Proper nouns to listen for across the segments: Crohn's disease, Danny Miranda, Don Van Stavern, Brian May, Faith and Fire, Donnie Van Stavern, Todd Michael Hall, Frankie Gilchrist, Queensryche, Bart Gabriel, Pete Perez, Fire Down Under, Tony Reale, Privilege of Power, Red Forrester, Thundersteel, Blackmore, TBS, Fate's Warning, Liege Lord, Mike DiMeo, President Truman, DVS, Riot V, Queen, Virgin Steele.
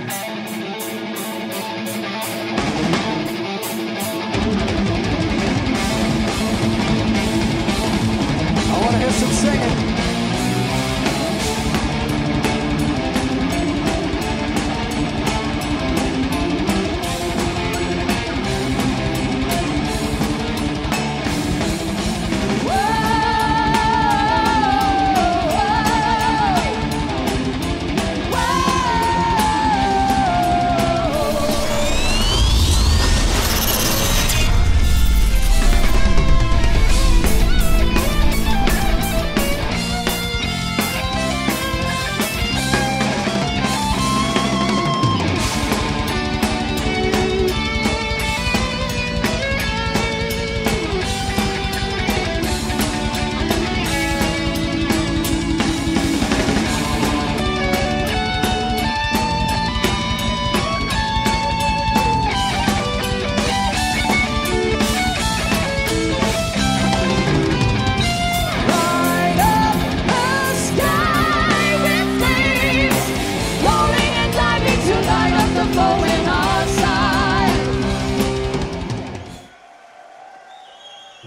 I want to hear some singing.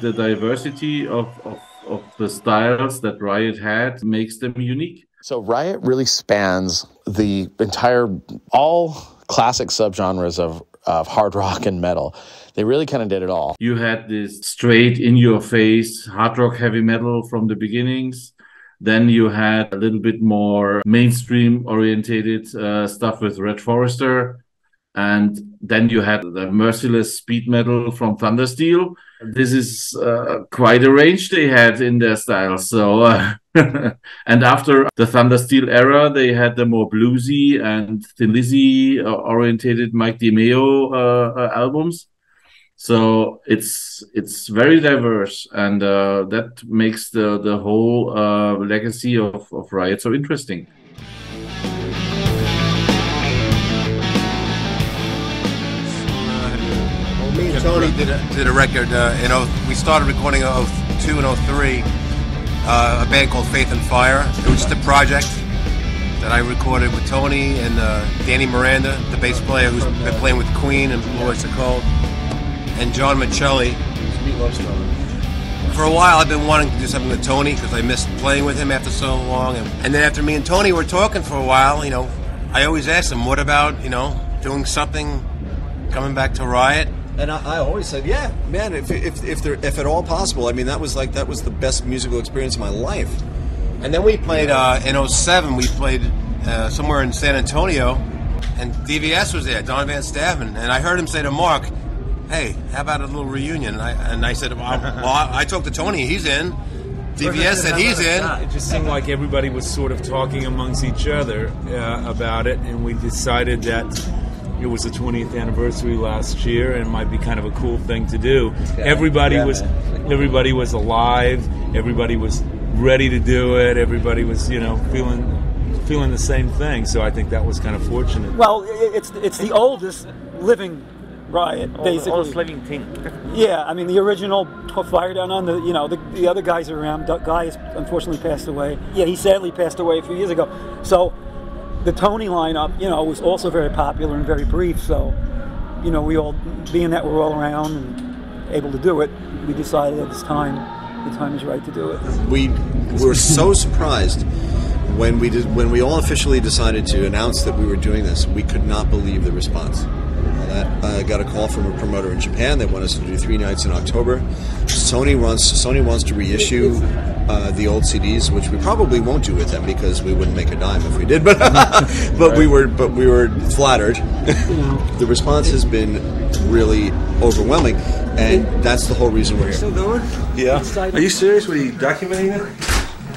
The diversity of the styles that Riot had makes them unique. So Riot really spans the entire, all classic subgenres of hard rock and metal. They really kind of did it all. You had this straight in your face hard rock heavy metal from the beginnings. Then you had a little bit more mainstream orientated stuff with Red Forrester. And then you had the Merciless Speed Metal from Thundersteel. This is quite a range they had in their style. So, and after the Thundersteel era, they had the more bluesy and Thin Lizzy orientated Mike DiMeo albums. So it's very diverse, and that makes the whole legacy of Riot so interesting. Me and Tony did a record, we started recording in 02 and 03, a band called Faith and Fire. It was just a project that I recorded with Tony and Danny Miranda, the bass player who's been playing with Queen and Merciless Speed Metal, and John Michelli. For a while I've been wanting to do something with Tony because I missed playing with him after so long. And then after me and Tony were talking for a while, you know, I always asked him, what about, you know, doing something, coming back to Riot? And I always said, yeah, man, if at all possible. I mean, that was the best musical experience of my life. And then we played, in 07, we played somewhere in San Antonio, and DVS was there, Don Van Stavern. And I heard him say to Mark, hey, how about a little reunion? And I said, well, I talked to Tony, he's in. DVS said he's in. It just seemed like everybody was sort of talking amongst each other about it, and we decided that it was the 20th anniversary last year, and it might be kind of a cool thing to do. Everybody was alive. Everybody was ready to do it. Everybody was, you know, feeling the same thing. So I think that was kind of fortunate. Well, it's the oldest living Riot, basically. Oldest living thing. Yeah, I mean the original Fire Down Under. You know, the other guys are around. The guy has unfortunately passed away. Yeah, he sadly passed away a few years ago. So the Tony lineup, you know, was also very popular and very brief, so, you know, we all, being that we're all around and able to do it, we decided at this time, the time is right to do it. We were so surprised when we all officially decided to announce that we were doing this. We could not believe the response. I got a call from a promoter in Japan. They want us to do 3 nights in October. Sony wants to reissue the old CDs, which we probably won't do with them because we wouldn't make a dime if we did. But we were flattered. The response has been really overwhelming, and that's the whole reason we're here. Still going? Yeah. Are you serious? Were you documenting it?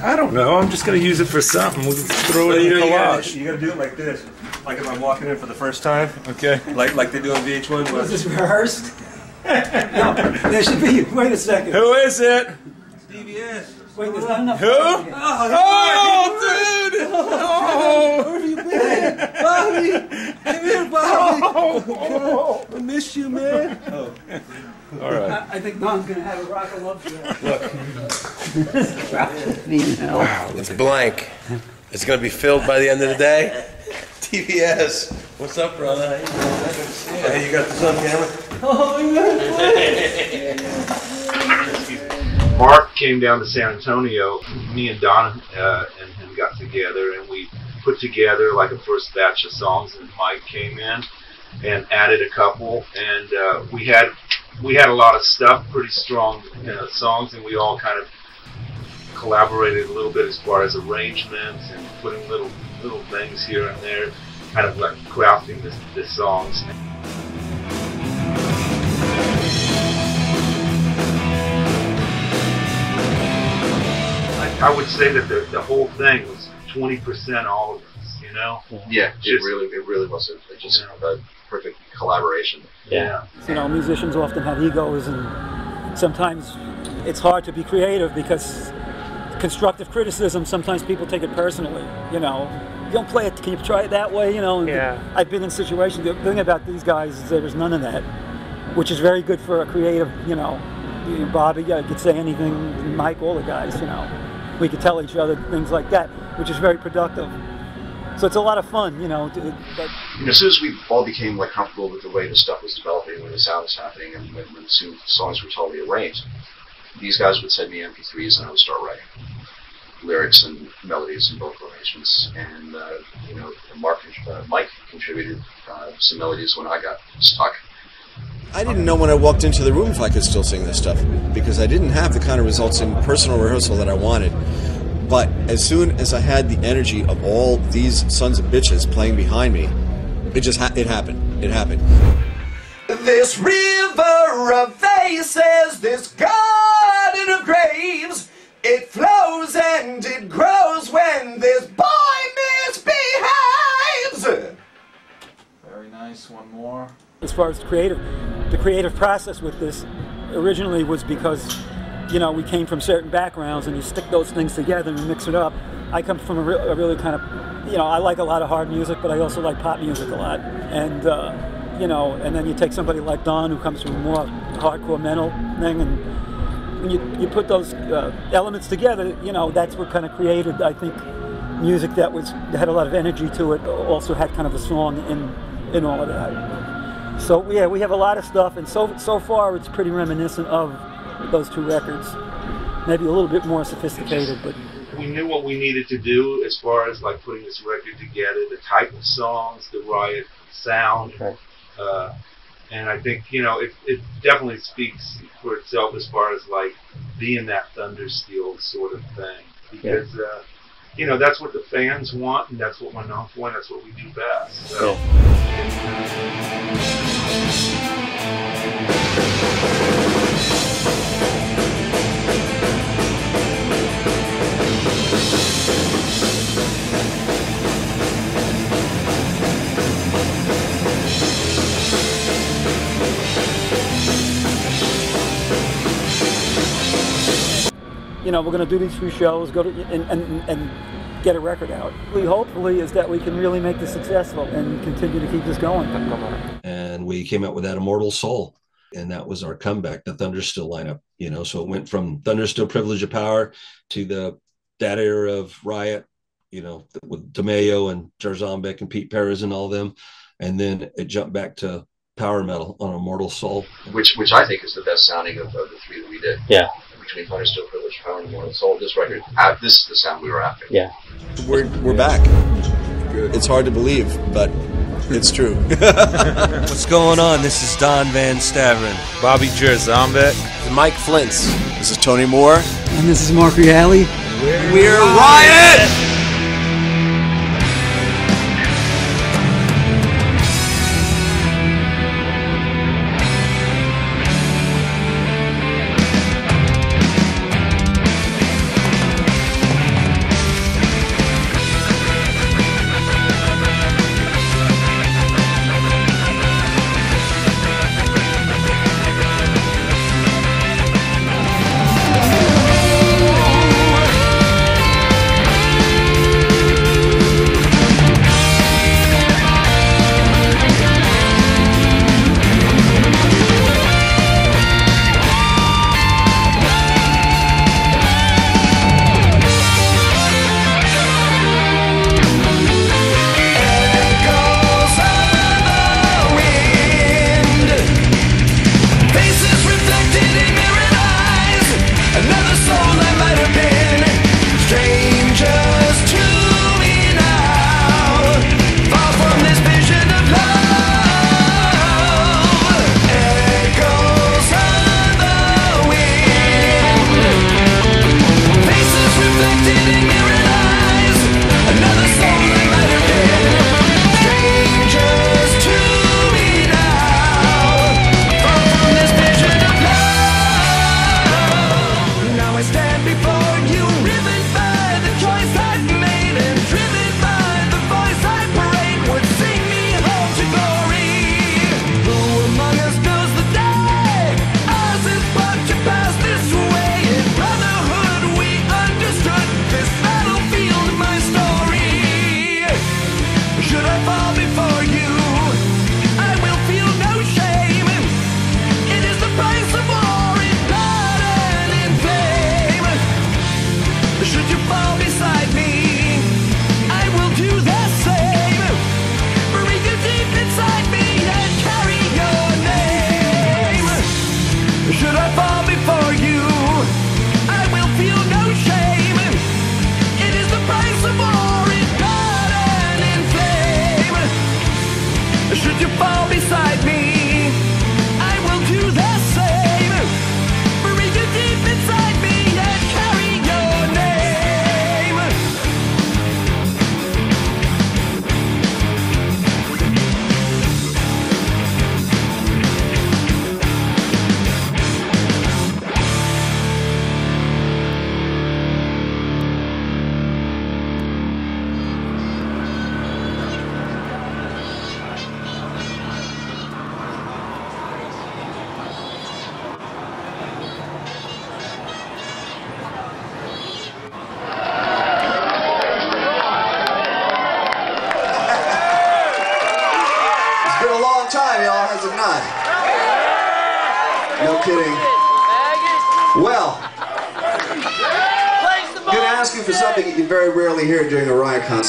I don't know. I'm just going to use it for something. We'll throw it in a collage. You got to do it like this. Like if I'm walking in for the first time, okay. Like they do on VH1. Was this rehearsed? No, there should be. Wait a second. Who is it? It's DVS. Wait, there's not enough. Who? Oh, dude! Oh. Where have you been, Bobby? Come here, Bobby. Oh. I miss you, man. Oh. All right. I think Don's gonna have a rock and love show. Look. Wow, it's blank. It's gonna be filled by the end of the day. TBS. What's up, brother? Hey, you got this on camera? Oh, yeah. Mark came down to San Antonio. Me and Don and him got together, and we put together like a first batch of songs. And Mike came in and added a couple, and we had a lot of stuff, pretty strong songs, and we all kind of collaborated a little bit as far as arrangements and putting little things here and there, kind of like crafting the songs. I would say that the whole thing was 20% all of us, you know? Yeah, it really was just a perfect collaboration. Yeah. You know, musicians often have egos, and sometimes it's hard to be creative because constructive criticism, sometimes people take it personally, you know. You don't play it, can you try it that way, you know? And yeah. I've been in situations. The thing about these guys is there was none of that, which is very good for a creative, you know. Bobby, I could say anything, Mike, all the guys, you know. We could tell each other things like that, which is very productive. So it's a lot of fun, you know. As soon as we all became like comfortable with the way the stuff was developing, when the sound was happening, and when soon songs were totally arranged, these guys would send me MP3s and I would start writing lyrics and melodies and vocal arrangements. And you know, Mike contributed some melodies when I got stuck. I didn't know when I walked into the room if I could still sing this stuff, because I didn't have the kind of results in personal rehearsal that I wanted. But as soon as I had the energy of all these sons of bitches playing behind me, it happened. This river of faces, this garden of graves, it flows and it grows when this boy misbehaves. Very nice, one more. As far as the creative process with this originally was because, you know, we came from certain backgrounds and you stick those things together and you mix it up. I come from a really kind of, you know, I like a lot of hard music, but I also like pop music a lot. And, you know, and then you take somebody like Don, who comes from a more hardcore metal thing, and when you put those elements together, you know, that's what kind of created, I think, music that had a lot of energy to it, also had kind of a song in all of that. So yeah, we have a lot of stuff, and so far it's pretty reminiscent of those two records. Maybe a little bit more sophisticated, but we knew what we needed to do as far as like putting this record together, the type of songs, the Riot sound, okay. And I think, you know, it definitely speaks for itself as far as like being that Thundersteel sort of thing, because yeah. You know, that's what the fans want, and that's what we're known for, and that's what we do best. So. You know, we're going to do these few shows, go to and get a record out. We hopefully is that we can really make this successful and continue to keep this going. And we came out with that Immortal Soul, and that was our comeback, the Thundersteel lineup. You know, so it went from Thundersteel, Privilege of Power to that era of Riot. You know, with DiMeo and Jarzombek and Pete Perez and all them, and then it jumped back to power metal on Immortal Soul, which I think is the best sounding of the three that we did. Yeah. Between Thundersteel, Privilege of Power, and Immortal Soul, this record, this is the sound we were after. Yeah. We're back. It's hard to believe, but it's true. What's going on? This is Don Van Stavern. Bobby Jarzombek. Mike Flyntz. This is Tony Moore. And this is Mark Reale. We're Riot!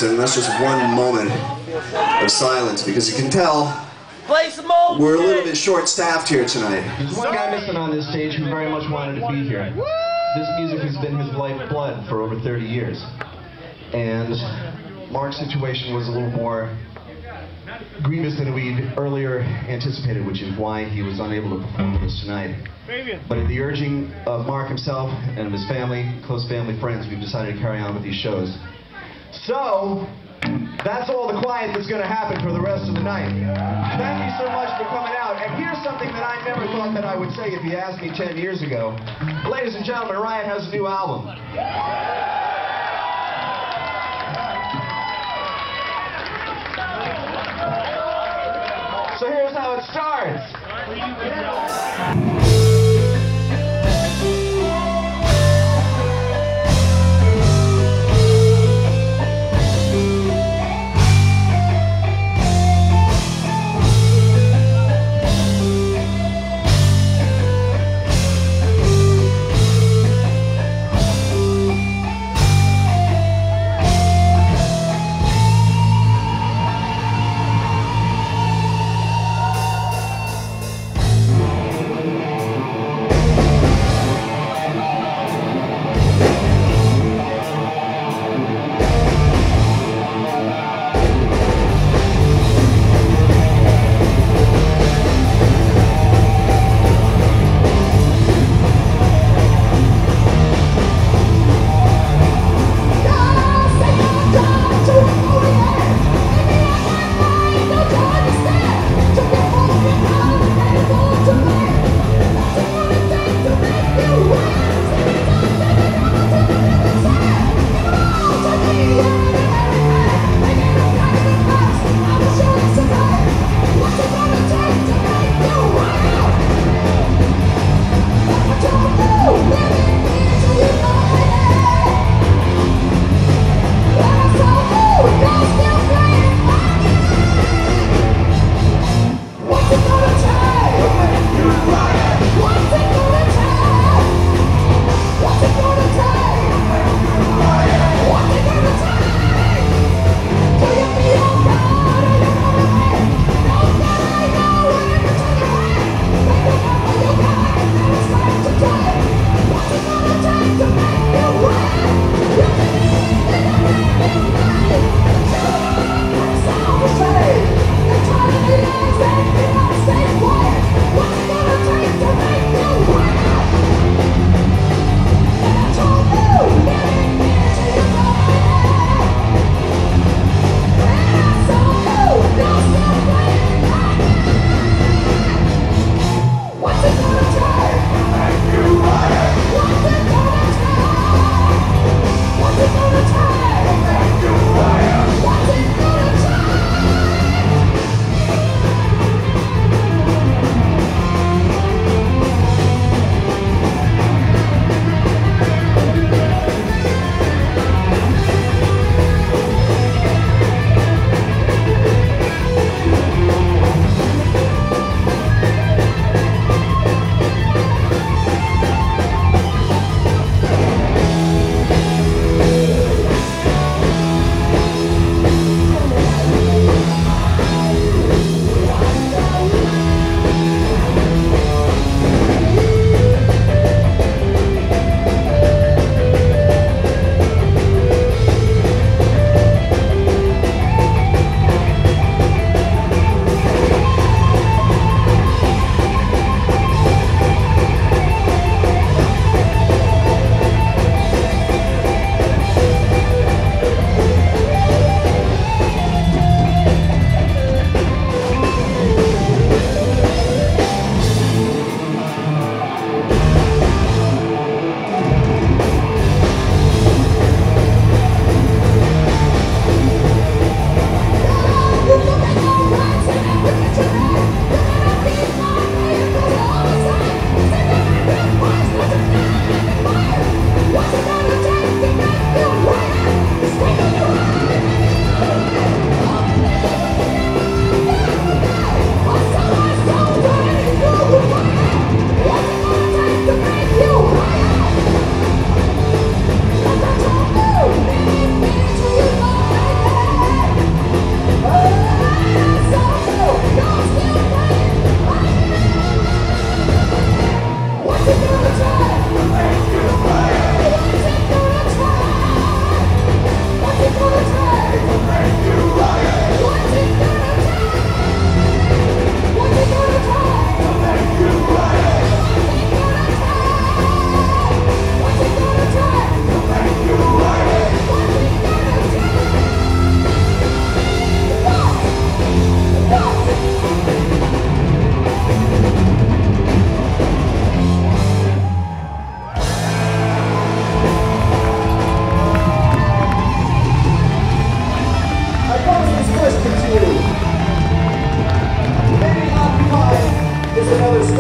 And that's just one moment of silence, because you can tell we're a little bit short-staffed here tonight. There's one guy missing on this stage who very much wanted to be here. This music has been his lifeblood for over 30 years. And Mark's situation was a little more grievous than we'd earlier anticipated, which is why he was unable to perform with us tonight. But at the urging of Mark himself and of his family, close family friends, we've decided to carry on with these shows. So, that's all the quiet that's going to happen for the rest of the night. Thank you so much for coming out. And here's something that I never thought that I would say if you asked me 10 years ago. Ladies and gentlemen, Riot has a new album. So here's how it starts.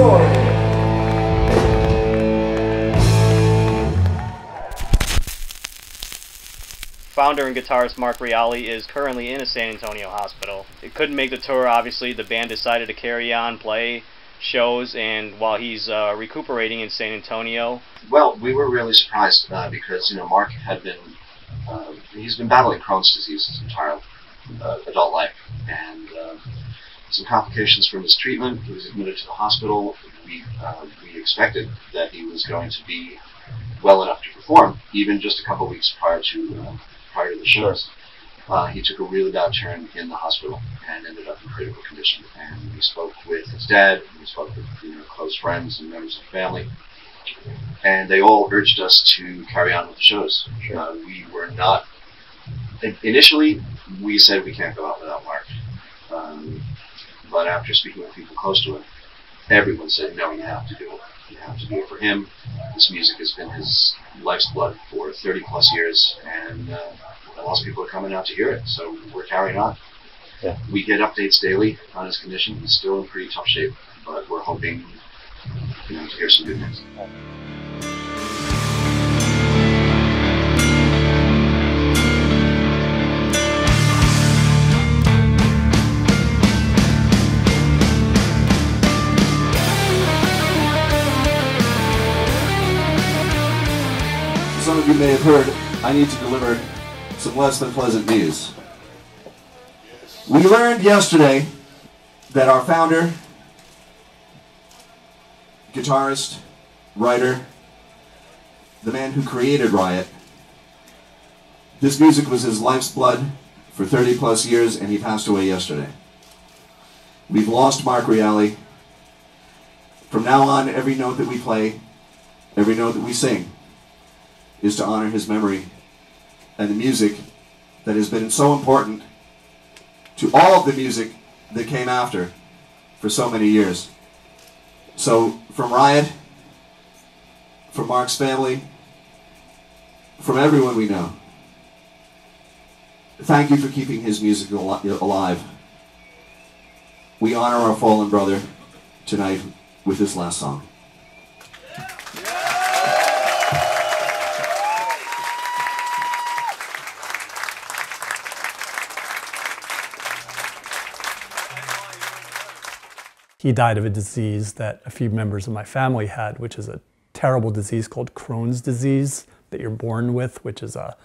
Lord. Founder and guitarist Mark Reale is currently in a San Antonio hospital. It couldn't make the tour, obviously. The band decided to carry on, play shows, and while he's recuperating in San Antonio. Well, we were really surprised because, you know, Mark had been, he's been battling Crohn's disease his entire adult life, and some complications from his treatment. He was admitted to the hospital. We expected that he was going to be well enough to perform, even just a couple weeks prior to the shows. He took a really bad turn in the hospital and ended up in critical condition. And we spoke with his dad, and we spoke with close friends and members of the family, and they all urged us to carry on with the shows. We were not... Initially, we said we can't go out without Mark. But after speaking with people close to him, everyone said, no, you have to do it. You have to do it for him. This music has been his life's blood for 30 plus years, and lots of people are coming out to hear it, so we're carrying on. Yeah. We get updates daily on his condition. He's still in pretty tough shape, but we're hoping to hear some good news. Some of you may have heard, I need to deliver some less than pleasant news. We learned yesterday that our founder, guitarist, writer, the man who created Riot, this music was his life's blood for 30 plus years, and he passed away yesterday. We've lost Mark Reale. From now on, every note that we play, every note that we sing, is to honor his memory and the music that has been so important to all of the music that came after for so many years. So from Riot, from Mark's family, from everyone we know, thank you for keeping his music alive. We honor our fallen brother tonight with this last song. He died of a disease that a few members of my family had, which is a terrible disease called Crohn's disease that you're born with, which is a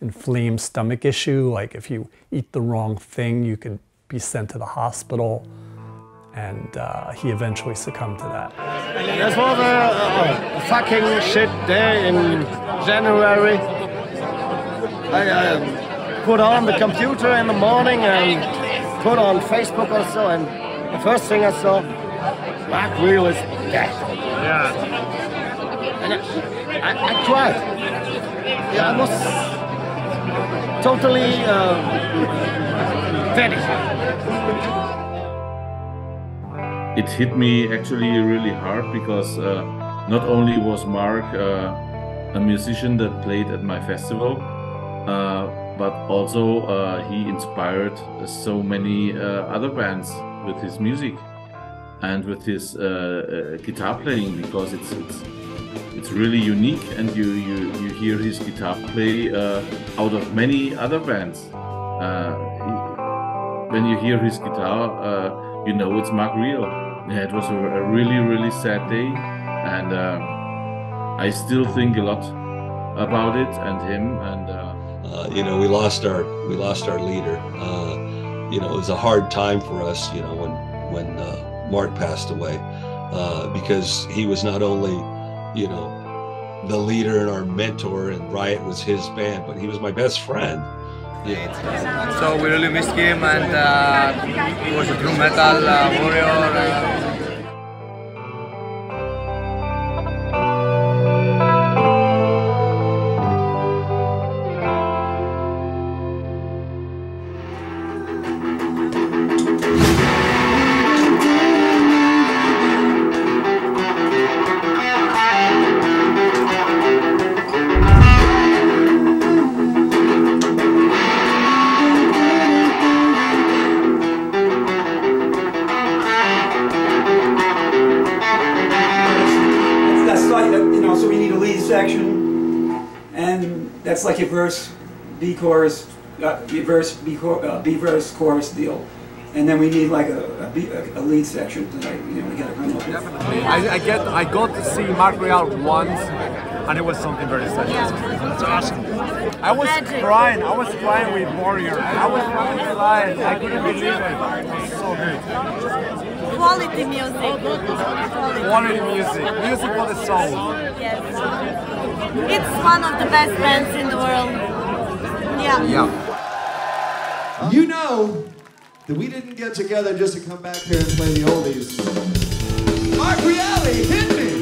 inflamed stomach issue. Like if you eat the wrong thing, you could be sent to the hospital, and he eventually succumbed to that. There was a fucking shit day in January. I put on the computer in the morning and put on Facebook or so, and the first thing I saw, Mark Reale is dead. Yeah. And I cried. Yeah, I was totally dead. It hit me actually really hard because not only was Mark a musician that played at my festival, but also he inspired so many other bands with his music and with his guitar playing, because it's really unique, and you hear his guitar play out of many other bands. When you hear his guitar, you know it's Mark Reale. Yeah, it was a really, really sad day, and I still think a lot about it and him. And we lost our leader. It was a hard time for us, when Mark passed away, because he was not only, the leader and our mentor, and Riot was his band, but he was my best friend. Yeah. So we really missed him, and he was a true metal warrior. section, and that's like your verse, B chorus, B verse, chorus deal. And then we need like a lead section tonight. You know, we gotta come up with. Definitely, I got to see Mark Reale once, and it was something very special. That's awesome. I was crying with Warrior. I was crying. I couldn't believe it. It was so good. Quality music. Quality music. Music for the soul. Yes. It's one of the best bands in the world. Yeah. Yeah. You know that we didn't get together just to come back here and play the oldies. Mark Reale, hit me!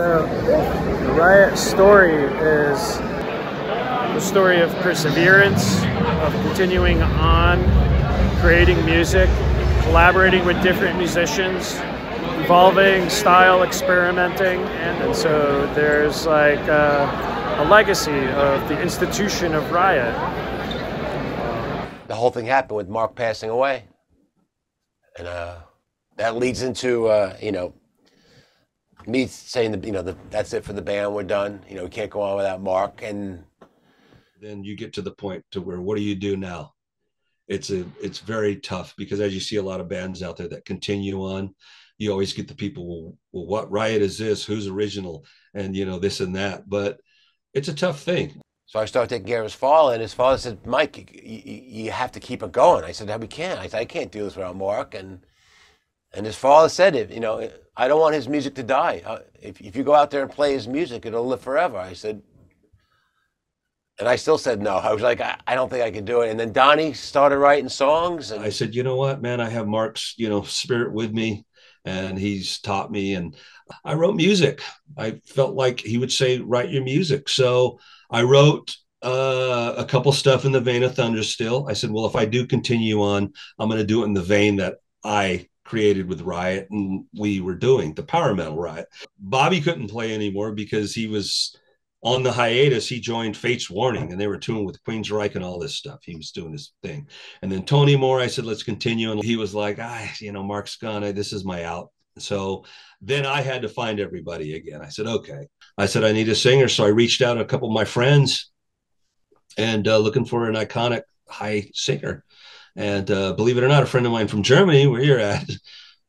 So, the Riot story is the story of perseverance, of continuing on, creating music, collaborating with different musicians, evolving, style experimenting, and so there's like a legacy of the institution of Riot. The whole thing happened with Mark passing away, and that leads into you know, me saying that, you know, that's it for the band, we're done, you know, we can't go on without Mark. And then you get to the point to where, what do you do now? It's very tough, because as you see a lot of bands out there that continue on, you always get the people, well, what Riot is this? Who's original? And, you know, this and that. But it's a tough thing. So I started taking care of his father, and his father said, Mike, you have to keep it going. I said, no, we can't. I said, I can't do this without Mark. And his father said, it, you know, I don't want his music to die. If you go out there and play his music, it'll live forever. I said, and I still said no. I was like, I don't think I can do it. And then Donnie started writing songs. And I said, you know what, man, I have Mark's, you know, spirit with me, and he's taught me. And I wrote music. I felt like he would say, write your music. So I wrote a couple stuff in the vein of Thundersteel. I said, well, if I do continue on, I'm going to do it in the vein that I created with Riot, and we were doing the power metal Riot. Bobby couldn't play anymore because he was on the hiatus. He joined Fate's Warning, and they were touring with Queensryche and all this stuff. He was doing his thing. And then Tony Moore, I said, let's continue. And he was like, you know, Mark's gone. This is my out. So then I had to find everybody again. I said, okay. I said, I need a singer. So I reached out to a couple of my friends and looking for an iconic high singer. And believe it or not, a friend of mine from Germany, where you're at,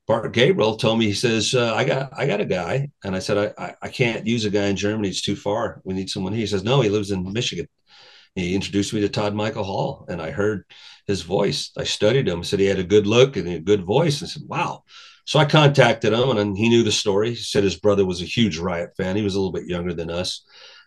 Bart Gabriel, told me, he says, I got a guy. And I said, I can't use a guy in Germany. It's too far. We need someone here. He says, no, he lives in Michigan. He introduced me to Todd Michael Hall, and I heard his voice. I studied him. I said, he had a good look and a good voice. I said, wow. So I contacted him, and he knew the story. He said his brother was a huge Riot fan. He was a little bit younger than us.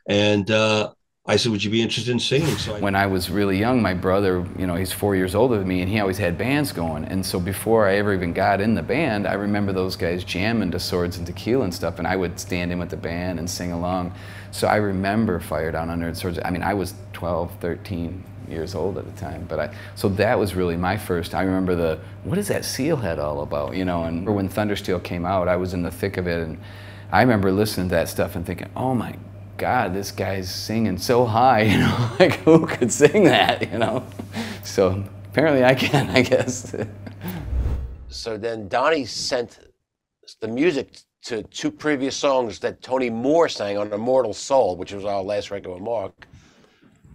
And I said, would you be interested in singing? So when I was really young, my brother, you know, he's 4 years older than me, and he always had bands going. And so before I ever even got in the band, I remember those guys jamming to Swords and Tequila and stuff, and I would stand in with the band and sing along. So I remember Fire Down Under and Swords. I mean, I was 12, 13 years old at the time, but so that was really my first. I remember what is that Sealhead all about, you know? And when Thundersteel came out, I was in the thick of it, and I remember listening to that stuff and thinking, oh my God, this guy's singing so high, you know, like who could sing that, you know? So apparently I can, I guess. So then Donnie sent the music to two previous songs that Tony Moore sang on Immortal Soul, which was our last record with Mark.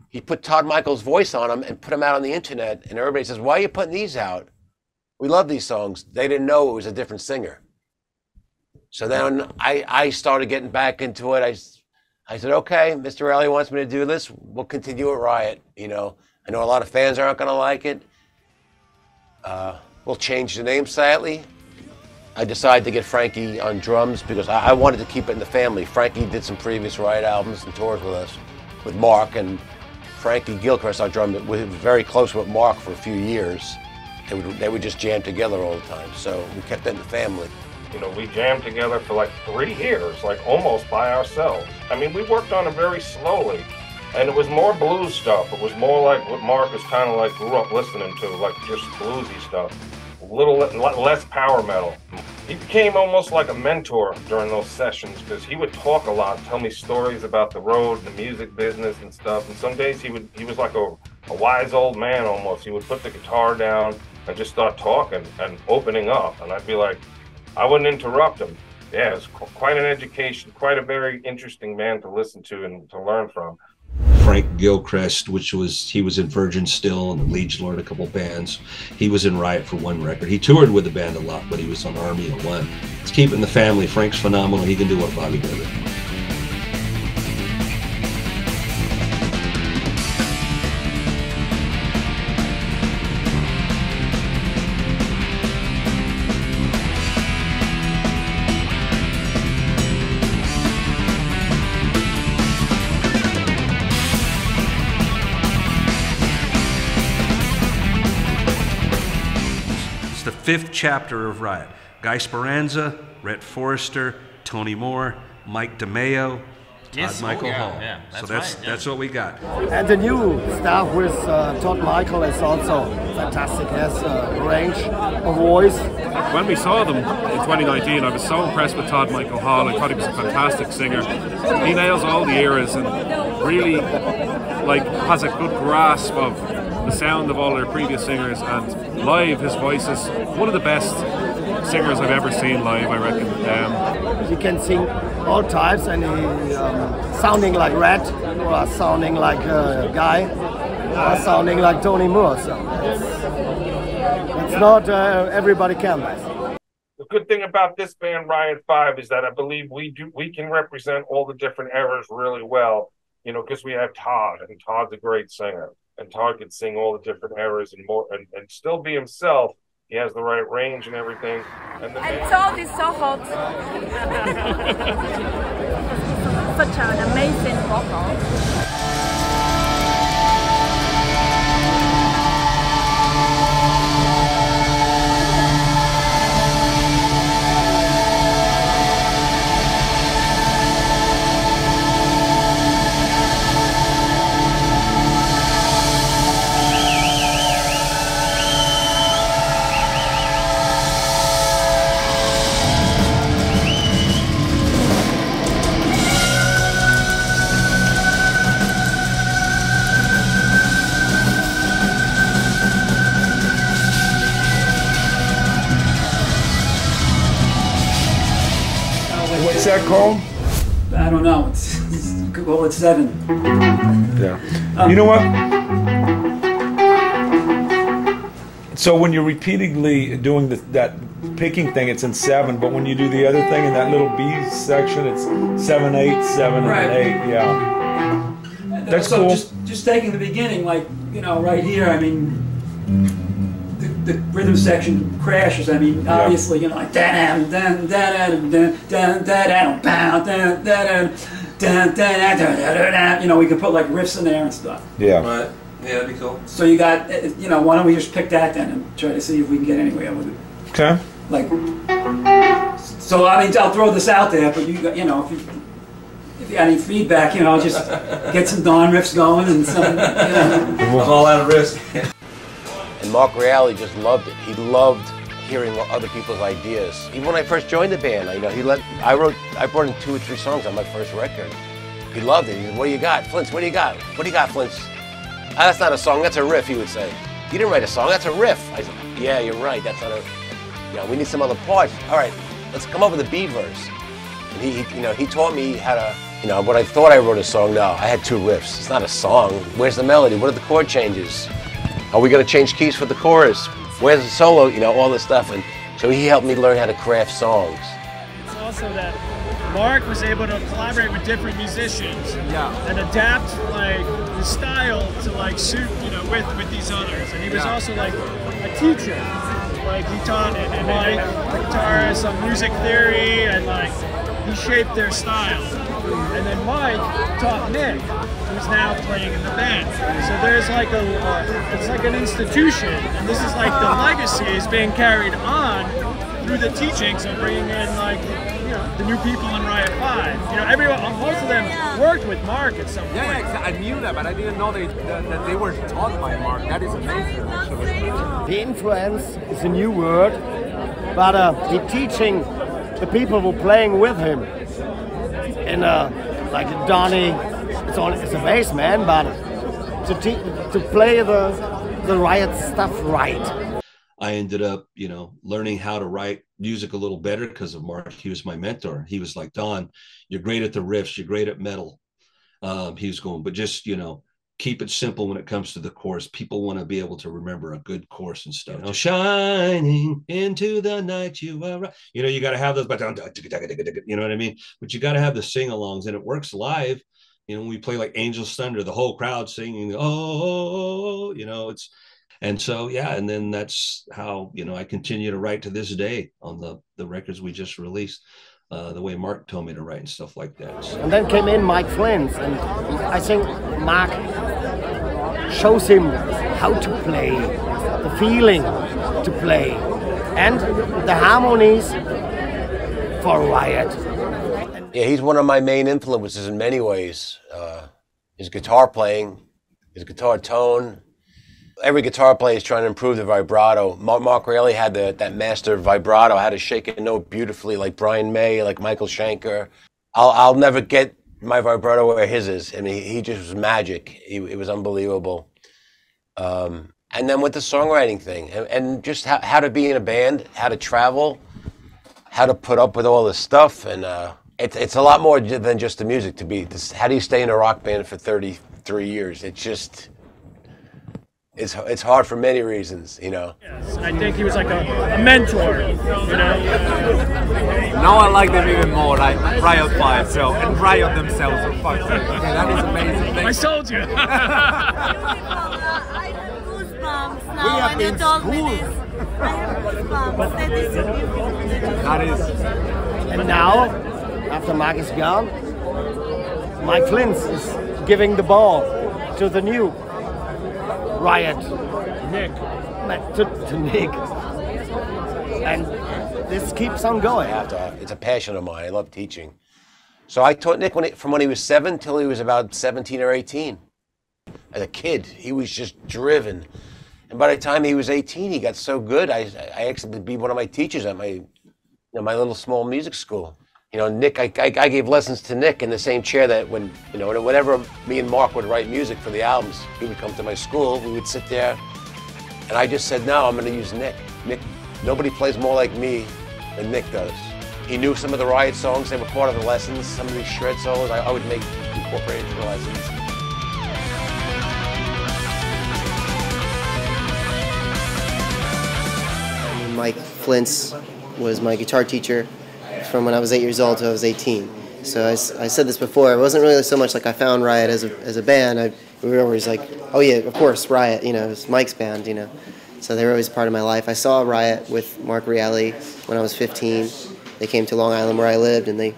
He put Todd Michael's voice on them and put them out on the internet, and everybody says, why are you putting these out? We love these songs. They didn't know it was a different singer. So then I started getting back into it. I said, okay, Mr. Reale wants me to do this. We'll continue at Riot, you know. I know a lot of fans aren't gonna like it. We'll change the name slightly. I decided to get Frankie on drums because I wanted to keep it in the family. Frankie did some previous Riot albums and tours with us, with Mark, and Frankie Gilchrist, our drummer, was very close with Mark for a few years. They would just jam together all the time, so we kept that in the family. You know, we jammed together for like 3 years, like almost by ourselves. I mean, we worked on it very slowly, and it was more blues stuff. It was more like what Mark was kind of like grew up listening to, like just bluesy stuff, a little less power metal. He became almost like a mentor during those sessions, because he would talk a lot, tell me stories about the road, the music business and stuff. And some days he was like a wise old man almost. He would put the guitar down and just start talking and opening up, and I'd be like, I wouldn't interrupt him. Yeah, it was quite an education, quite a very interesting man to listen to and to learn from. Frank Gilchrist, he was in Virgin Steele and Liege Lord, a couple bands. He was in Riot for one record. He toured with the band a lot, but he was on Army of One. It's keeping the family. Frank's phenomenal. He can do what Bobby did. Fifth chapter of Riot. Guy Speranza, Red Forrester, Tony Moore, Mike DiMeo, Todd Michael Hall. Yeah, that's what we got. And the new staff with Todd Michael is also fantastic. He has a range of voice. When we saw them in 2019, I was so impressed with Todd Michael Hall. I thought he was a fantastic singer. He nails all the eras and really like has a good grasp of the sound of all their previous singers, and live his voice is one of the best singers I've ever seen live, I reckon. He can sing all types, and he sounding like Red, or sounding like Guy, or sounding like Tony Moore. So it's not everybody can. The good thing about this band, Riot V, is that I believe we can represent all the different eras really well. You know, because we have Todd, and Todd's a great singer, and Todd can sing all the different eras and more, and still be himself. He has the right range and everything. And Todd is so hot. Such an amazing vocal. What's that called? I don't know. It's well, it's seven. Yeah. You know what? So when you're repeatedly doing that picking thing, it's in seven. But when you do the other thing in that little B section, it's 7, 8, 7, right. And 8. Yeah. And that's cool. Just taking the beginning, like right here. I mean. The rhythm section crashes. I mean, obviously, like we could put like riffs in there and stuff. Yeah. But yeah, that'd be cool. So you got, why don't we just pick that then and try to see if we can get anywhere with it? Okay. Like, so I mean, I'll throw this out there, but if you got any feedback, just get some Don riffs going and some. We're all out of riffs. And Mark Reale just loved it. He loved hearing other people's ideas. Even when I first joined the band, I brought in 2 or 3 songs on my first record. He loved it. He said, "What do you got, Flyntz? What do you got? What do you got, Flyntz? Oh, that's not a song. That's a riff." He would say, "You didn't write a song. That's a riff." I said, "Yeah, you're right. That's not a. We need some other parts. All right, let's come up with a B verse." And he taught me how to. What I thought I wrote a song. No, I had 2 riffs. It's not a song. Where's the melody? What are the chord changes? Are we going to change keys for the chorus? Where's the solo? All this stuff. And so he helped me learn how to craft songs. It's also that Mark was able to collaborate with different musicians and adapt like the style to like suit with these others. And he was also like a teacher. Like he taught and Mike, guitarists, on music theory, and like he shaped their style. And then Mike taught Nick, who's now playing in the band. So there's like it's like an institution, and this is like the legacy is being carried on through the teachings of bringing in like the new people in Riot V. Everyone, most of them worked with Mark at some point. Yeah, I knew that, but I didn't know that they were taught by Mark. That is amazing, actually. The influence is a new word, but he's teaching the people who are playing with him. And like Donnie, it's a bass man, but to play the Riot stuff right. I ended up, learning how to write music a little better because of Mark. He was my mentor. He was like, "Don, you're great at the riffs. You're great at metal." He was going, "But just, keep it simple when it comes to the chorus. People want to be able to remember a good chorus and stuff. Shining into the night you are." You got to have those, you know what I mean? But you got to have the sing-alongs, and it works live. When we play like Angel's Thunder, the whole crowd singing, "Oh," it's, and so, yeah. And then that's how, I continue to write to this day on the records we just released. The way Mark told me to write and stuff like that. So. And then came in Mike Flyntz, and I think Mark shows him how to play, the feeling to play, and the harmonies for Riot. Yeah, he's one of my main influences in many ways. His guitar playing, his guitar tone. Every guitar player is trying to improve the vibrato. Mark Reale had that master vibrato, how to shake a note beautifully, like Brian May, like Michael Schenker. I'll never get my vibrato where his is. I mean, he just was magic. It was unbelievable. And then with the songwriting thing, and just how to be in a band, how to travel, how to put up with all this stuff, and it's a lot more than just the music. How do you stay in a rock band for 33 years? It's hard for many reasons, you know. Yes, I think he was like a mentor, you know. Now I like them even more, like Riot by itself, and Riot themselves are fucking. Okay, that is amazing. Thank I sold you. I have goosebumps now. We have been schooled. I have goosebumps. That is. And now, after Mark is gone, Mike Flyntz is giving the ball to the new Riot, Nick, to Nick, and this keeps on going. It's a passion of mine. I love teaching, so I taught Nick from when he was 7 till he was about 17 or 18. As a kid, he was just driven, and by the time he was 18, he got so good. I asked him to be one of my teachers at my little small music school. You know, Nick, I gave lessons to Nick in the same chair that whenever me and Mark would write music for the albums, he would come to my school, we would sit there, and I just said, no, I'm gonna use Nick. Nick, nobody plays more like me than Nick does. He knew some of the Riot songs, they were part of the lessons, some of these shred solos I would make incorporated into the lessons. Mike Flyntz was my guitar teacher from when I was 8 years old till I was 18. So I said this before, it wasn't really so much like I found Riot as a band. We were always like, oh yeah, of course, Riot, you know, it was Mike's band, you know. So they were always part of my life. I saw Riot with Mark Reale when I was 15. They came to Long Island where I lived, and they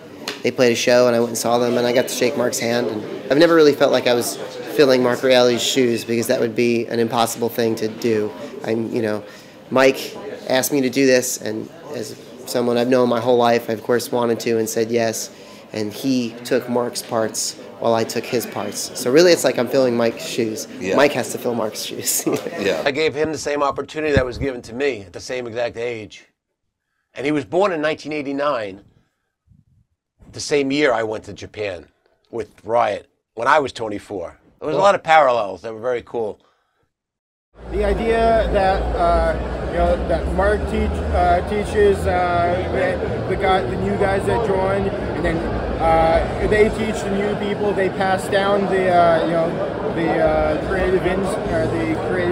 played a show, and I went and saw them, and I got to shake Mark's hand. And I've never really felt like I was filling Mark Reale's shoes, because that would be an impossible thing to do. You know, Mike asked me to do this, and as someone I've known my whole life, I of course wanted to and said yes, and he took Mark's parts while I took his parts. So really it's like I'm filling Mike's shoes. Yeah. Mike has to fill Mark's shoes. Yeah. I gave him the same opportunity that was given to me at the same exact age. And he was born in 1989, the same year I went to Japan with Riot, when I was 24. There was a lot of parallels that were very cool. The idea that you know, that Mark teaches the new guys that join, and then they teach the new people. They pass down the you know, the creative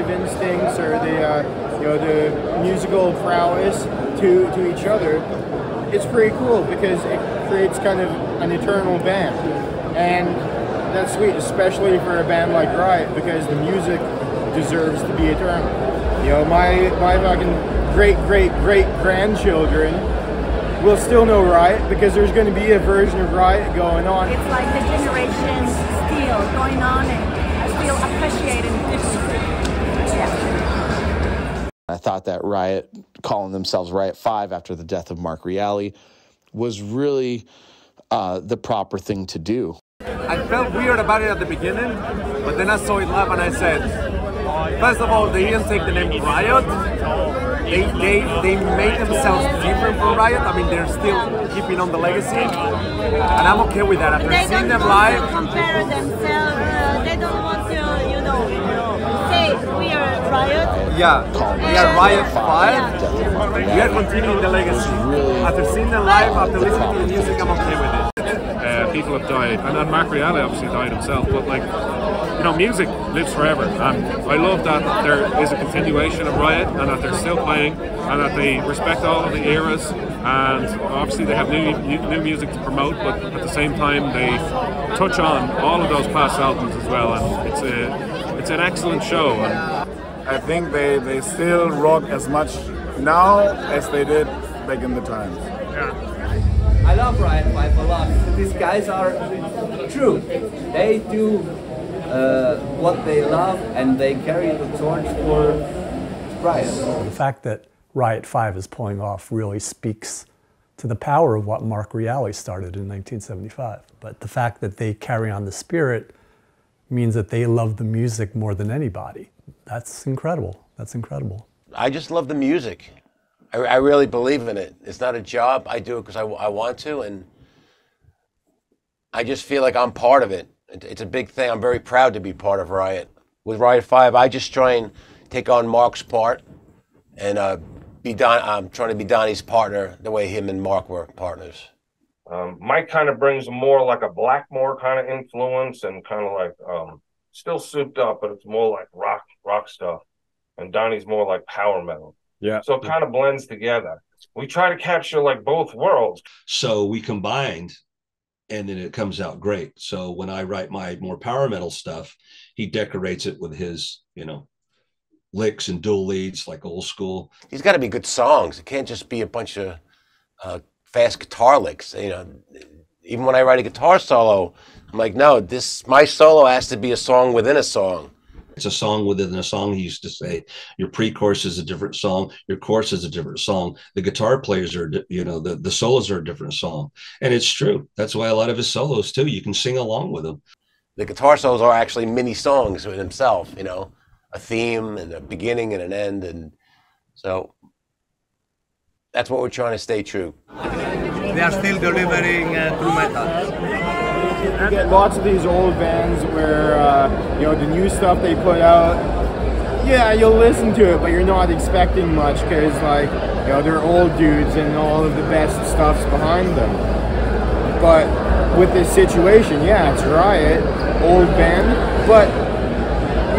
instincts or the you know, the musical prowess to each other. It's pretty cool because it creates kind of an eternal band, and that's sweet, especially for a band like Riot, because the music deserves to be eternal. You know, my fucking great-great-great-grandchildren will still know Riot, because there's going to be a version of Riot going on. It's like the generations still going on, and I feel appreciated. Yeah. I thought that Riot, calling themselves Riot V after the death of Mark Reale, was really the proper thing to do. I felt weird about it at the beginning, but then I saw it live and I said, first of all, they didn't take the name Riot. They made themselves different from Riot. I mean, they're still keeping on the legacy, and I'm okay with that. After seeing them live, they don't want to compare themselves. They don't want to, you know, say we are Riot. Yeah, we are Riot 5. Yeah. We are continuing the legacy. After seeing them live, after listening to the music, I'm okay with it. People have died, and then Mark Reale obviously died himself, but like, you know, music lives forever, and I love that there is a continuation of Riot, and that they're still playing, and that they respect all of the eras, and obviously they have new music to promote, but at the same time they touch on all of those past albums as well, and it's an excellent show. And I think they still rock as much now as they did back in the times. Yeah. I love Riot V a lot. These guys are true. They do what they love, and they carry the torch for Riot. The fact that Riot V is pulling off really speaks to the power of what Mark Reale started in 1975. But the fact that they carry on the spirit means that they love the music more than anybody. That's incredible. That's incredible. I just love the music. I really believe in it. It's not a job. I do it because I want to, and I just feel like I'm part of it. It's a big thing. I'm very proud to be part of Riot. With Riot V, I just try and take on Mark's part and be Don. I'm trying to be Donnie's partner the way him and Mark were partners. Mike kind of brings more like a Blackmore kind of influence and kind of like still souped up, but it's more like rock stuff. And Donnie's more like power metal. Yeah. So it kind of blends together. We try to capture like both worlds. So we combined, and then it comes out great. So when I write my more power metal stuff, he decorates it with his, you know, licks and dual leads, like old school. He's got to be good songs. It can't just be a bunch of fast guitar licks. You know, even when I write a guitar solo, I'm like, no, my solo has to be a song within a song. It's a song within a song. He used to say, your pre-chorus is a different song. Your chorus is a different song. The guitar players are, you know, the solos are a different song. And it's true. That's why a lot of his solos, too, you can sing along with them. The guitar solos are actually mini songs with himself, you know, a theme and a beginning and an end. And so that's what we're trying to stay true. They are still delivering true metal. You get lots of these old bands where, you know, the new stuff they put out, yeah, you'll listen to it, but you're not expecting much because, like, you know, they're old dudes and all of the best stuff's behind them. But with this situation, yeah, it's Riot, old band, but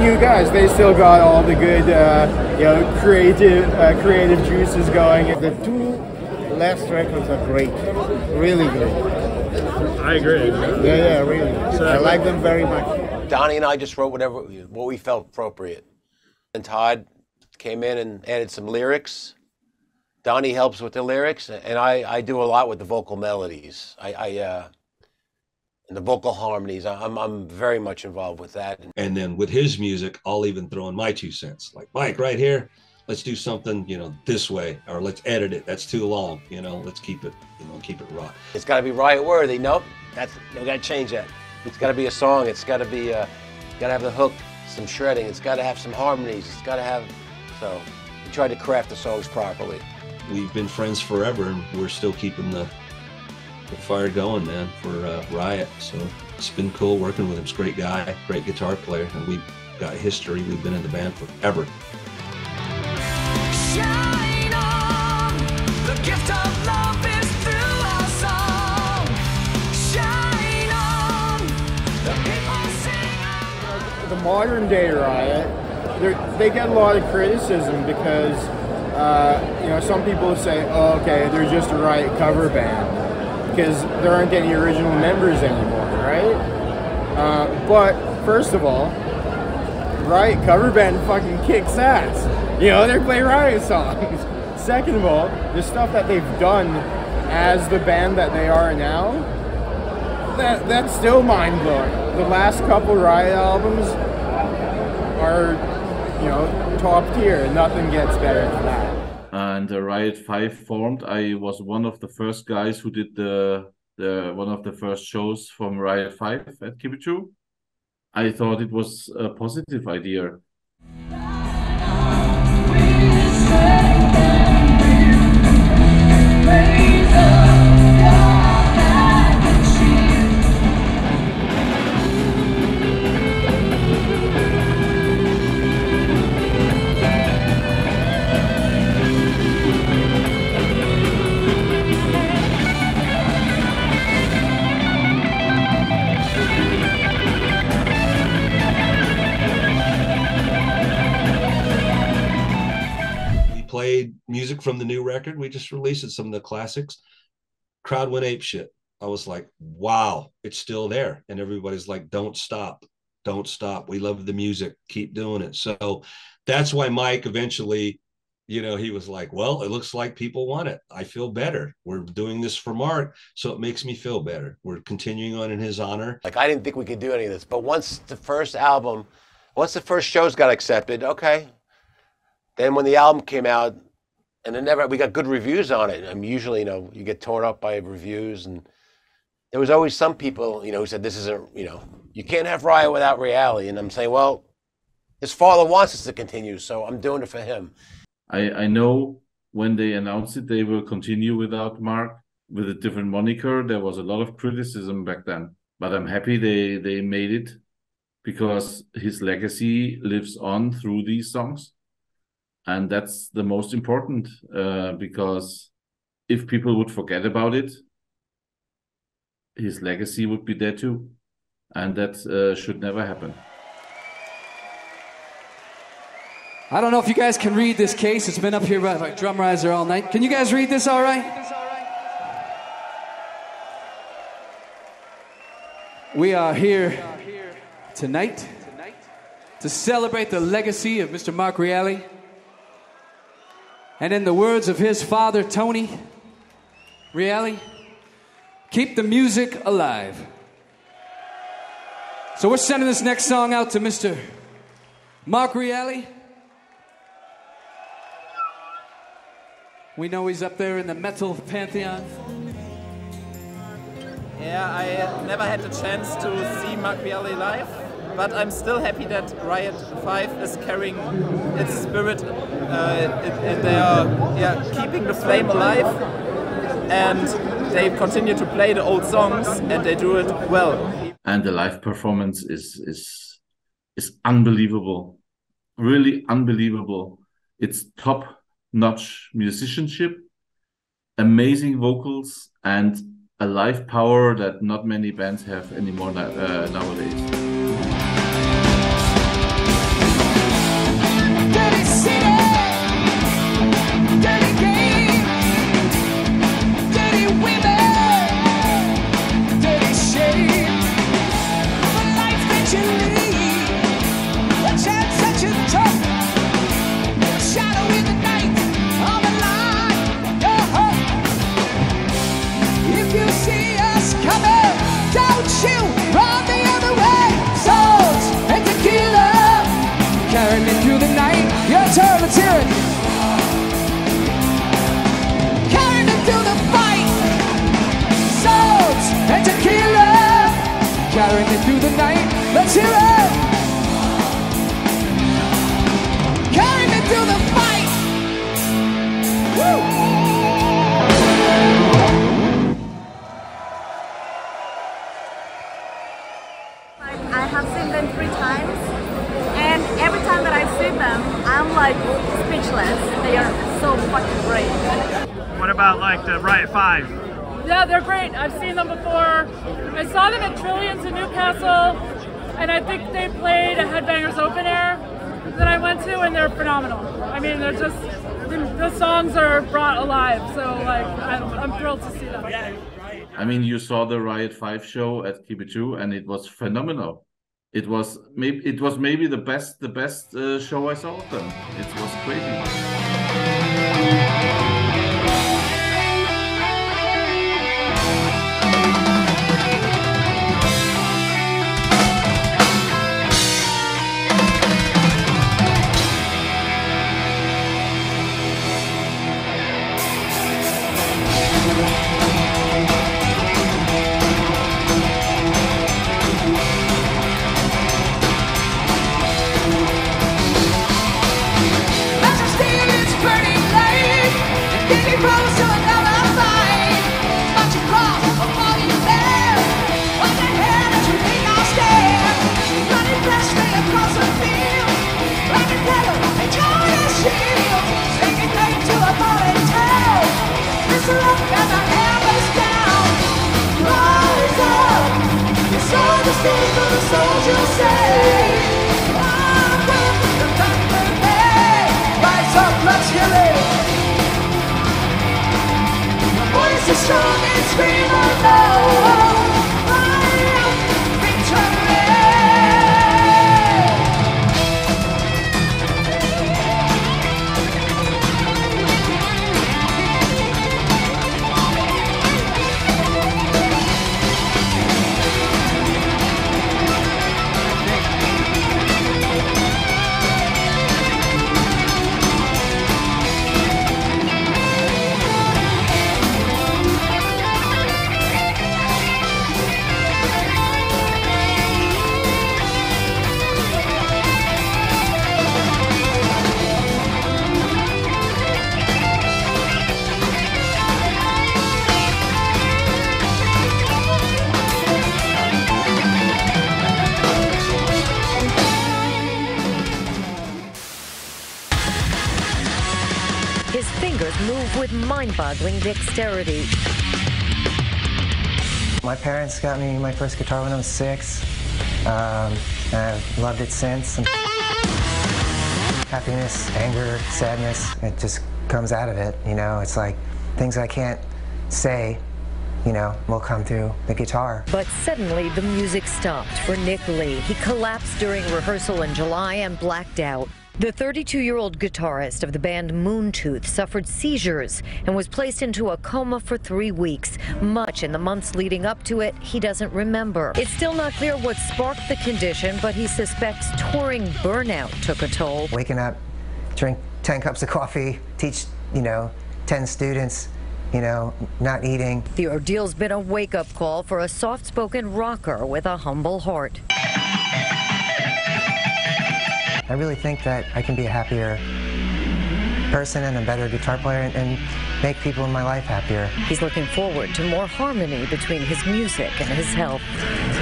new guys, they still got all the good, you know, creative juices going. The two last records are great, really good. I agree. Yeah, really. So I like them very much. Donnie and I just wrote what we felt appropriate. And Todd came in and added some lyrics. Donnie helps with the lyrics, and I do a lot with the vocal melodies. And the vocal harmonies. I'm very much involved with that. And then with his music, I'll even throw in my 2 cents. Like, Mike, right here, let's do something, you know, this way, or let's edit it. That's too long, you know. Let's keep it, you know, keep it raw. It's got to be Riot worthy. Nope, we got to change that. It's got to be a song. It's got to be, got to have the hook, some shredding. It's got to have some harmonies. It's got to have. So we tried to craft the songs properly. We've been friends forever, and we're still keeping the fire going, man, for Riot. So it's been cool working with him. He's a great guy, great guitar player, and we've got history. We've been in the band forever. Shine on, the gift of love is through our song. Shine on, the people sing. The modern day Riot, they get a lot of criticism because, you know, some people say, oh, okay, they're just a Riot cover band because there aren't any original members anymore, right? But first of all, Riot cover band fucking kicks ass. You know, they play Riot songs. Second of all, the stuff that they've done as the band that they are now, that's still mind-blowing. The last couple Riot albums are, you know, top tier. Nothing gets better than that. And the Riot V formed. I was one of the first guys who did the one of the first shows from Riot V at Kibichu. I thought it was a positive idea. Music from the new record we just released and some of the classics. Crowd went ape shit. I was like, wow, it's still there. And everybody's like, don't stop, don't stop. We love the music, keep doing it. So that's why Mike eventually, you know, he was like, well, it looks like people want it. I feel better. We're doing this for Mark, so it makes me feel better. We're continuing on in his honor. Like, I didn't think we could do any of this, but once the first shows got accepted, okay. Then when the album came out, and it never, we got good reviews on it. I'm usually, you know, you get torn up by reviews, and there was always some people, you know, who said this isn't, you know, you can't have Riot without reality. And I'm saying, well, his father wants us to continue, so I'm doing it for him. I know when they announced it, they will continue without Mark with a different moniker. There was a lot of criticism back then, but I'm happy they made it, because his legacy lives on through these songs. And that's the most important, because if people would forget about it, his legacy would be there too. And that should never happen. I don't know if you guys can read this case. It's been up here by like drum riser all night. Can you guys read this all right? We are here tonight to celebrate the legacy of Mr. Mark Reale. And in the words of his father, Tony Reale, keep the music alive. So we're sending this next song out to Mr. Mark Reale. We know he's up there in the metal pantheon. Yeah, I never had a chance to see Mark Reale live, but I'm still happy that Riot V is carrying its spirit and they are keeping the flame alive, and they continue to play the old songs, and they do it well. And the live performance is unbelievable, really unbelievable. It's top notch musicianship, amazing vocals, and a live power that not many bands have anymore nowadays. I mean, you saw the Riot V show at Kibitu, and it was phenomenal. It was maybe the best show I saw of them. It was crazy. move with mind-boggling dexterity. My parents got me my first guitar when I was 6. I've loved it since. Happiness, anger, sadness, it just comes out of it, you know. It's like things I can't say, you know, will come through the guitar. But suddenly the music stopped for Nick Lee. He collapsed during rehearsal in July and blacked out. The 32-year-old guitarist of the band Moontooth suffered seizures and was placed into a coma for 3 weeks. Much in the months leading up to it, he doesn't remember. It's still not clear what sparked the condition, but he suspects touring burnout took a toll. Waking up, drink 10 cups of coffee, teach, you know, 10 students, you know, not eating. The ordeal's been a wake-up call for a soft-spoken rocker with a humble heart. I really think that I can be a happier person and a better guitar player and make people in my life happier. He's looking forward to more harmony between his music and his health.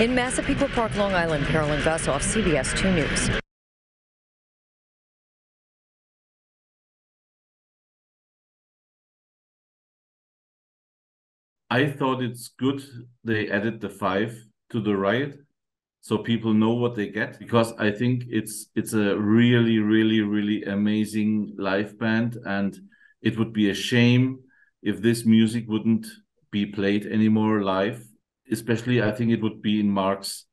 In Massapequa Park, Long Island, Carolyn Gussoff, CBS 2 News. I thought it's good they added the 5 to the Riot, so people know what they get, because I think it's a really, really, really amazing live band, and it would be a shame if this music wouldn't be played anymore live. Especially, I think it would be in Mark's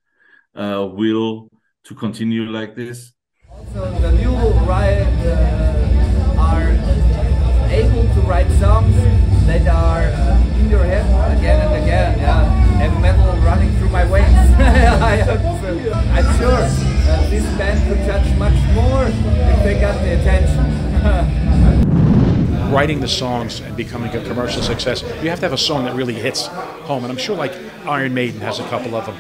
will to continue like this. Also, the new Riot are able to write songs that are in your head again and again, yeah. Heavy metal running through my veins. I'm sure this band could touch much more if they got the attention. Writing the songs and becoming a commercial success, you have to have a song that really hits home. And I'm sure like Iron Maiden has a couple of them.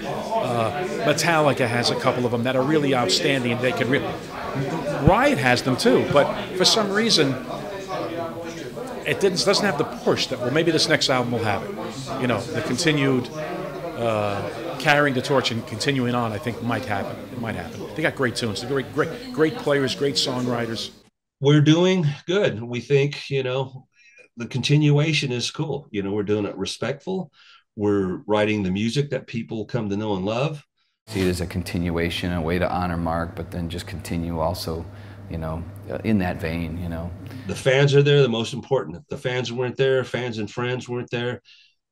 Metallica has a couple of them that are really outstanding. They could really... Riot has them too, but for some reason... It doesn't have the push that, well, maybe this next album will have it. You know, the continued carrying the torch and continuing on, I think, might happen. It might happen. They got great tunes. They're great players, great songwriters. We're doing good. We think, you know, the continuation is cool. You know, we're doing it respectful. We're writing the music that people come to know and love. See it as a continuation, a way to honor Mark, but then just continue also, you know, in that vein, you know. The fans are there, the most important. If the fans weren't there, fans and friends weren't there,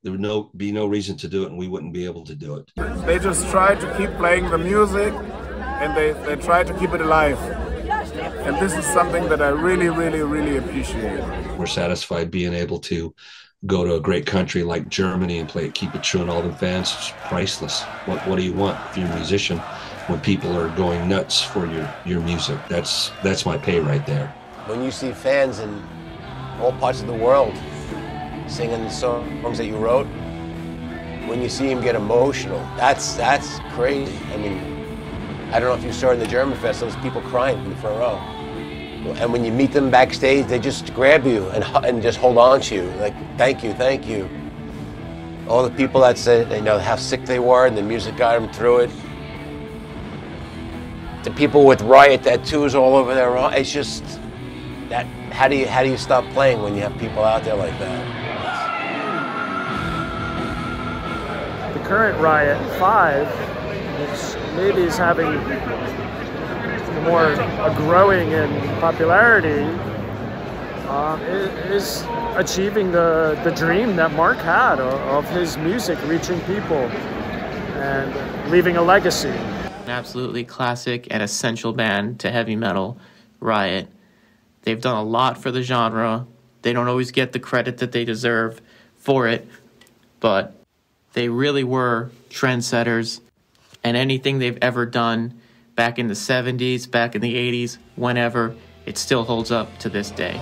there would be no reason to do it, and we wouldn't be able to do it. They just try to keep playing the music, and they try to keep it alive. And this is something that I really, really, really appreciate. We're satisfied being able to go to a great country like Germany and play Keep It True and all the fans. It's priceless. What do you want if you're a musician? When people are going nuts for your music, that's my pay right there. When you see fans in all parts of the world singing the songs that you wrote, when you see them get emotional, that's crazy. I mean, I don't know if you saw in the German Fest, those people crying in the front row. And when you meet them backstage, they just grab you and just hold on to you, like, thank you, thank you. All the people that said, you know, how sick they were, and the music got them through it. The people with Riot tattoos all over their arm. It's just that how do you stop playing when you have people out there like that? The current Riot V, which maybe is having more a growing in popularity, is achieving the dream that Mark had of his music reaching people and leaving a legacy. An absolutely classic and essential band to heavy metal, Riot. They've done a lot for the genre. They don't always get the credit that they deserve for it, but they really were trendsetters, and anything they've ever done back in the 70s, back in the 80s, whenever, it still holds up to this day.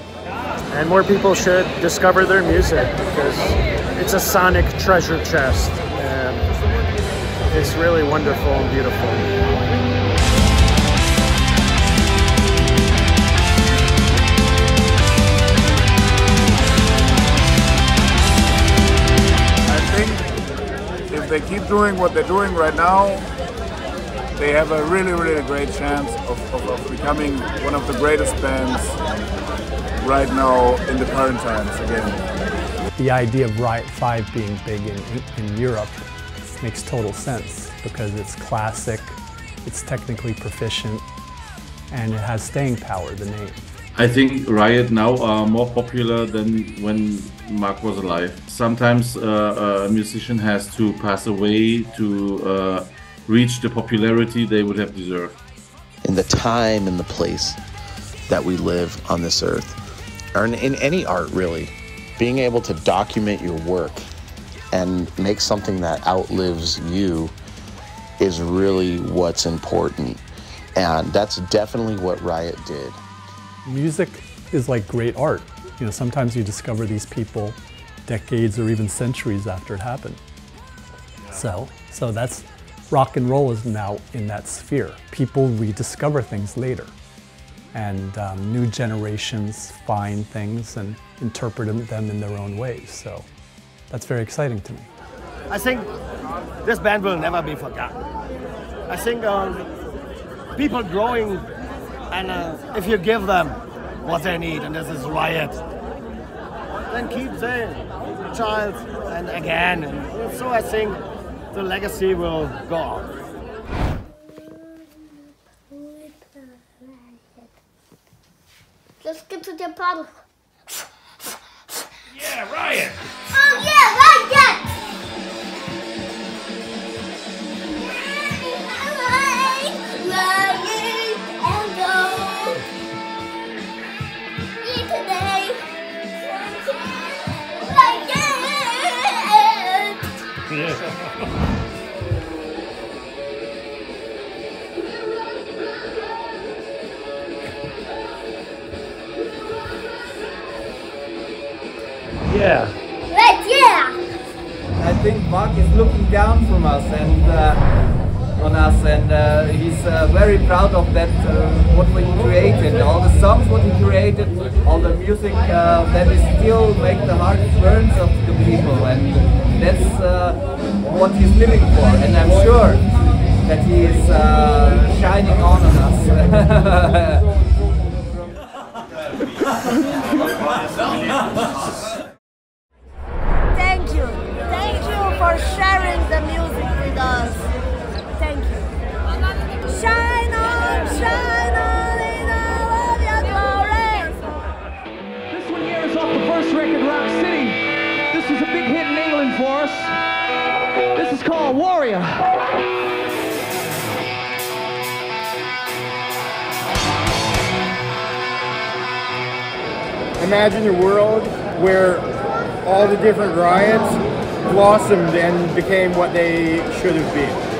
And more people should discover their music, because it's a sonic treasure chest. It's really wonderful and beautiful. I think if they keep doing what they're doing right now, they have a really, really great chance of becoming one of the greatest bands right now in the current times again. The idea of Riot V being big in Europe makes total sense because it's classic, it's technically proficient, and it has staying power, the name. I think Riot now are more popular than when Mark was alive. Sometimes a musician has to pass away to reach the popularity they would have deserved. In the time and the place that we live on this earth, or in any art really, being able to document your work and make something that outlives you is really what's important. And that's definitely what Riot did. Music is like great art. You know, sometimes you discover these people decades or even centuries after it happened. Yeah. So that's, rock and roll is now in that sphere. People rediscover things later, and new generations find things and interpret them in their own ways. So that's very exciting to me. I think this band will never be forgotten. I think people growing. And if you give them what they need, and this is Riot, then keep their child and again. And so I think the legacy will go on. Let's get to the bottle. Yeah, Riot! Oh yeah, Riot! Yeah. Right, yeah. I think Mark is looking down from us and on us, and he's very proud of that. What we created, all the songs what we created, all the music that is still make the heart burns of the people, and that's what he's living for. And I'm sure that he is shining on us. For sharing the music with us. Thank you. Shine on in all of your glory. This one here is off the first record, Rock City. This was a big hit in England for us. This is called Warrior. Imagine a world where all the different riots blossomed and became what they should have been. Warrior.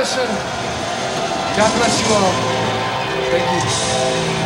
Ferguson. God bless you all. Thank you.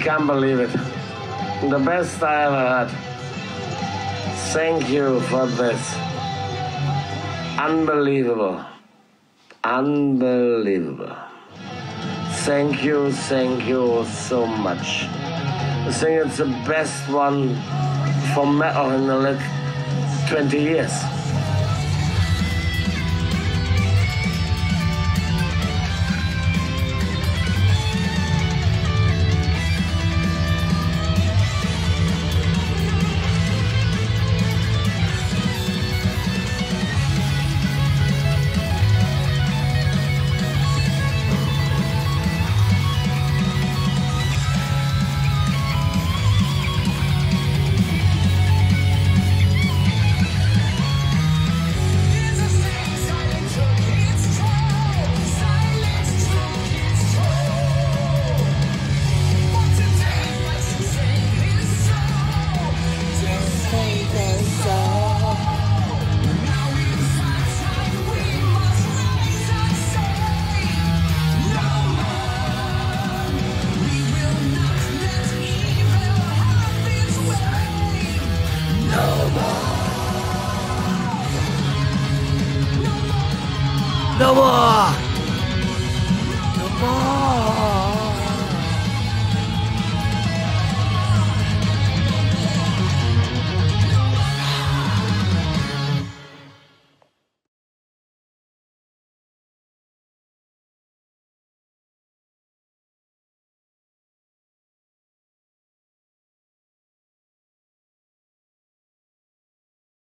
Can't believe it. The best I ever had. Thank you for this. Unbelievable. Unbelievable. Thank you so much. I think it's the best one for metal in the last 20 years.